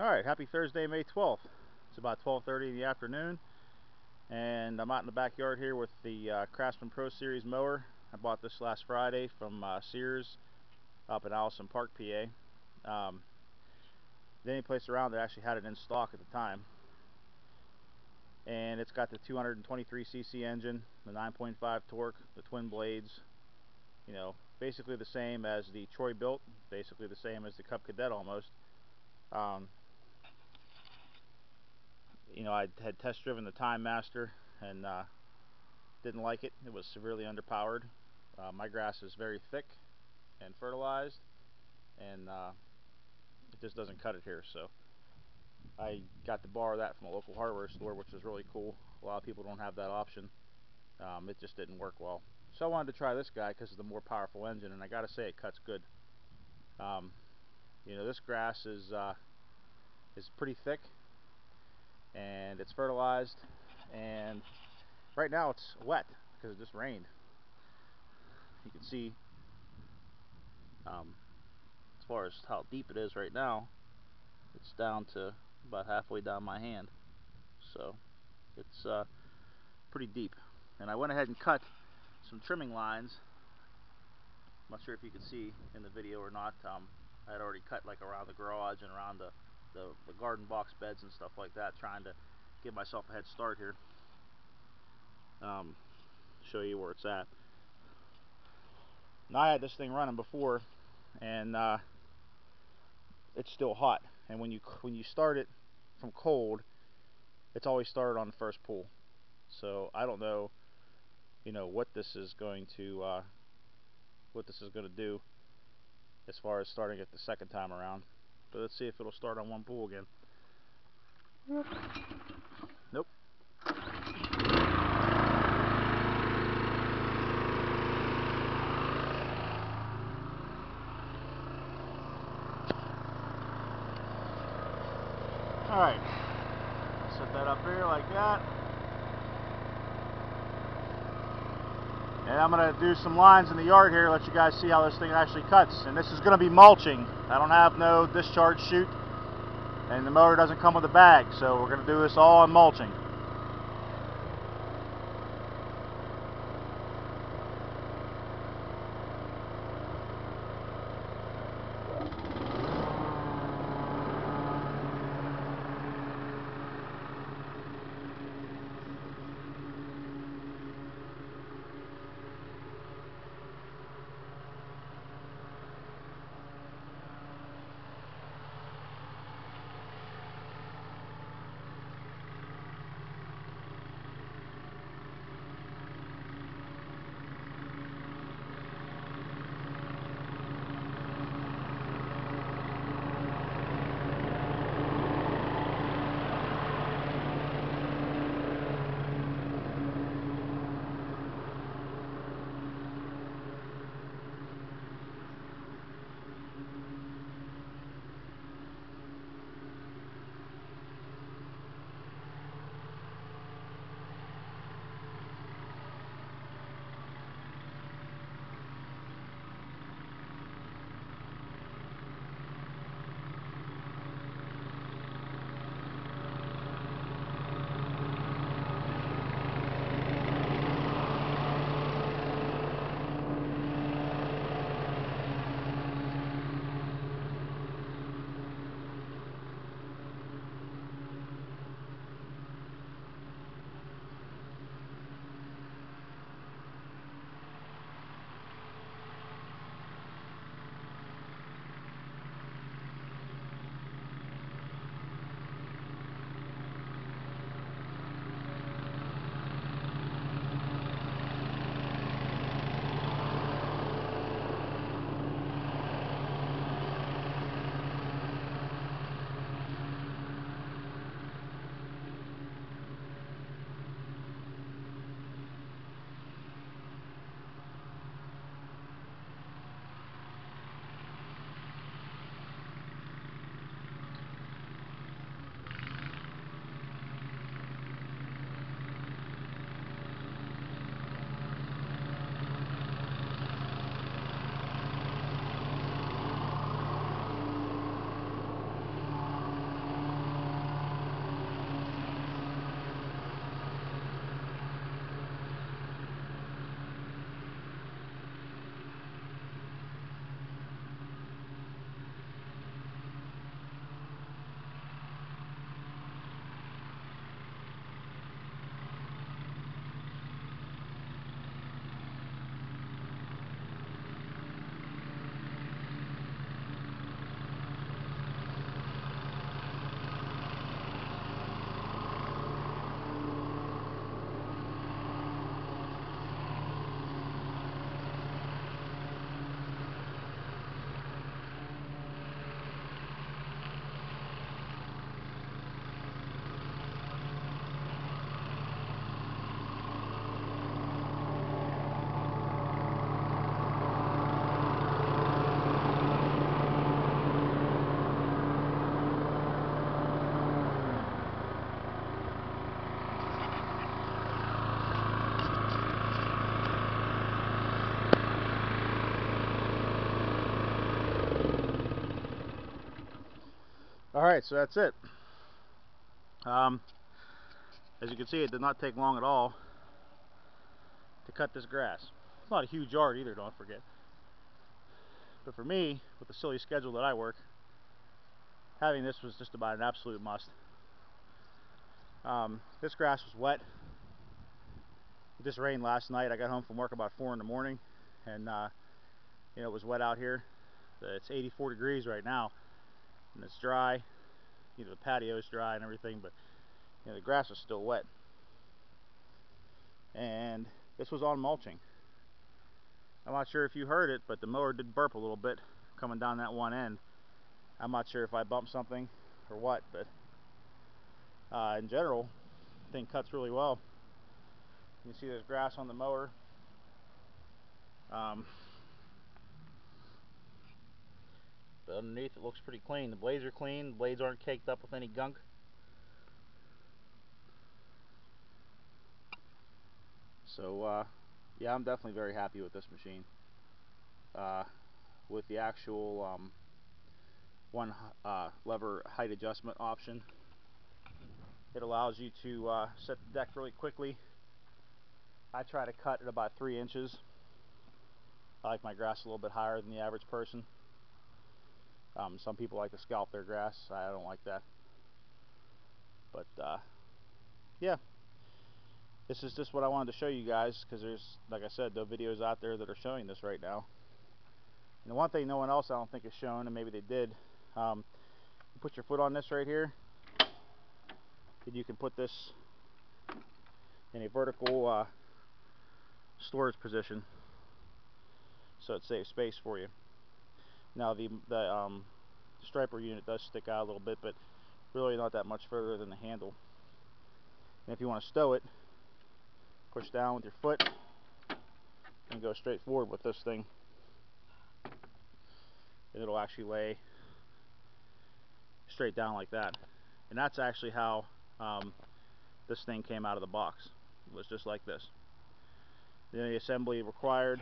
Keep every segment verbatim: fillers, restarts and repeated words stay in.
Alright, happy Thursday, May twelfth. It's about twelve thirty in the afternoon, and I'm out in the backyard here with the uh, Craftsman Pro Series mower. I bought this last Friday from uh, Sears up in Allison Park, P A. Um, the only place around that actually had it in stock at the time. And it's got the two hundred twenty-three c c engine, the nine point five torque, the twin blades. You know, basically the same as the Troy-Bilt, basically the same as the Cub Cadet almost. Um, you know, I had test driven the Time Master and uh, didn't like it. It was severely underpowered. Uh, my grass is very thick and fertilized, and uh, it just doesn't cut it here. So I got to borrow that from a local hardware store, which was really cool. A lot of people don't have that option. Um, it just didn't work well. So I wanted to try this guy because it's the more powerful engine, and I gotta say it cuts good. Um, You know, this grass is uh, is pretty thick, and it's fertilized, and right now it's wet because it just rained. You can see, um, as far as how deep it is right now, it's down to about halfway down my hand, so it's uh, pretty deep. And I went ahead and cut some trimming lines. I'm not sure if you can see in the video or not. Um, I had already cut like around the garage and around the, the, the garden box beds and stuff like that, trying to give myself a head start here. Um, show you where it's at. Now, I had this thing running before, and uh, it's still hot. And when you when you start it from cold, it's always started on the first pull. So I don't know, you know, what this is going to uh, what this is going to do as far as starting it the second time around. But let's see if it'll start on one pull again. Nope. Alright. Set that up here like that. And I'm going to do some lines in the yard here, let you guys see how this thing actually cuts. And this is going to be mulching. I don't have no discharge chute, and the mower doesn't come with a bag, so we're going to do this all on mulching. Alright, so that's it. Um, as you can see, it did not take long at all to cut this grass. It's not a huge yard either, don't forget. But for me, with the silly schedule that I work, having this was just about an absolute must. Um, this grass was wet. It just rained last night. I got home from work about four in the morning, and uh, you know, it was wet out here. It's eighty-four degrees right now, and it's dry. You know, the patio is dry and everything, but you know, the grass is still wet. And this was on mulching. I'm not sure if you heard it, but the mower did burp a little bit coming down that one end. I'm not sure if I bumped something or what, but uh, in general, the thing cuts really well. You can see there's grass on the mower. Um, but underneath, it looks pretty clean. The blades are clean. The blades aren't caked up with any gunk. So, uh, yeah, I'm definitely very happy with this machine. Uh, with the actual um, one uh, lever height adjustment option, it allows you to uh, set the deck really quickly. I try to cut at about three inches. I like my grass a little bit higher than the average person. Um, some people like to scalp their grass. I don't like that. But, uh, yeah. This is just what I wanted to show you guys, because there's, like I said, no videos out there that are showing this right now. And the one thing no one else I don't think is shown, and maybe they did, um, you put your foot on this right here, and you can put this in a vertical uh, storage position, so it saves space for you. Now the, the um, striper unit does stick out a little bit, but really not that much further than the handle. And if you want to stow it, push down with your foot and go straight forward with this thing, and it'll actually lay straight down like that. And that's actually how um, this thing came out of the box. It was just like this. The only assembly required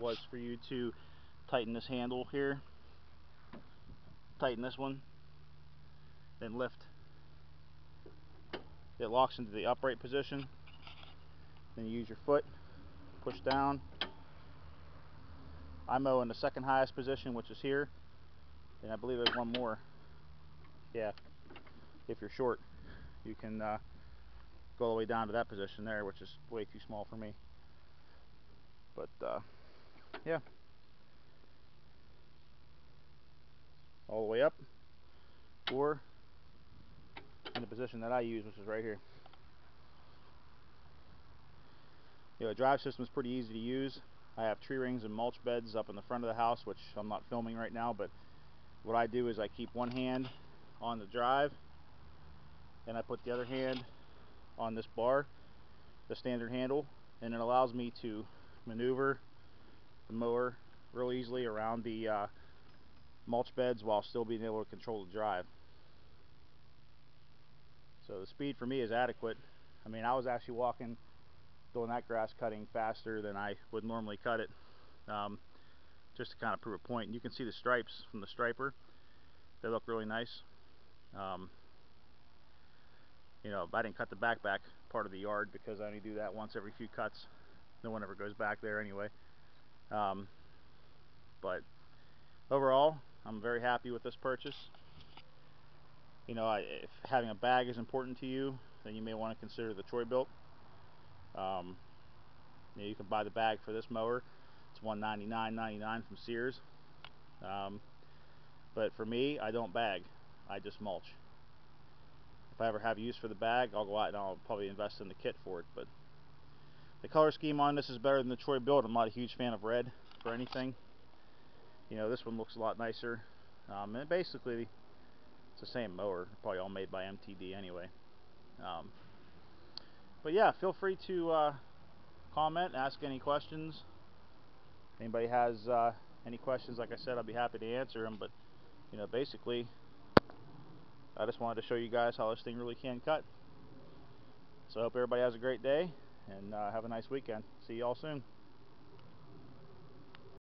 was for you to tighten this handle here, tighten this one, then lift. It locks into the upright position. Then you use your foot, push down. I mow in the second highest position, which is here, and I believe there's one more. Yeah, if you're short, you can uh, go all the way down to that position there, which is way too small for me. But uh, yeah, all the way up, or in the position that I use, which is right here. You know, the drive system is pretty easy to use. I have tree rings and mulch beds up in the front of the house, which I'm not filming right now, but what I do is I keep one hand on the drive and I put the other hand on this bar, the standard handle, and it allows me to maneuver the mower real easily around the uh, mulch beds while still being able to control the drive. So the speed for me is adequate. I mean, I was actually walking doing that grass cutting faster than I would normally cut it, um, just to kind of prove a point. And you can see the stripes from the striper. They look really nice. Um, you know, I didn't cut the back back part of the yard because I only do that once every few cuts. No one ever goes back there anyway. Um, but overall, I'm very happy with this purchase. You know, I, if having a bag is important to you, then you may want to consider the Troy-Bilt. Um, you know, you can buy the bag for this mower. It's one ninety-nine ninety-nine from Sears. Um, but for me, I don't bag. I just mulch. If I ever have use for the bag, I'll go out and I'll probably invest in the kit for it. But the color scheme on this is better than the Troy-Bilt. I'm not a huge fan of red for anything. You know, this one looks a lot nicer. Um, and basically, it's the same mower. Probably all made by M T D anyway. Um, But yeah, feel free to uh, comment, ask any questions. If anybody has uh, any questions, like I said, I'll be happy to answer them. But, you know, basically, I just wanted to show you guys how this thing really can cut. So I hope everybody has a great day, and uh, have a nice weekend. See you all soon.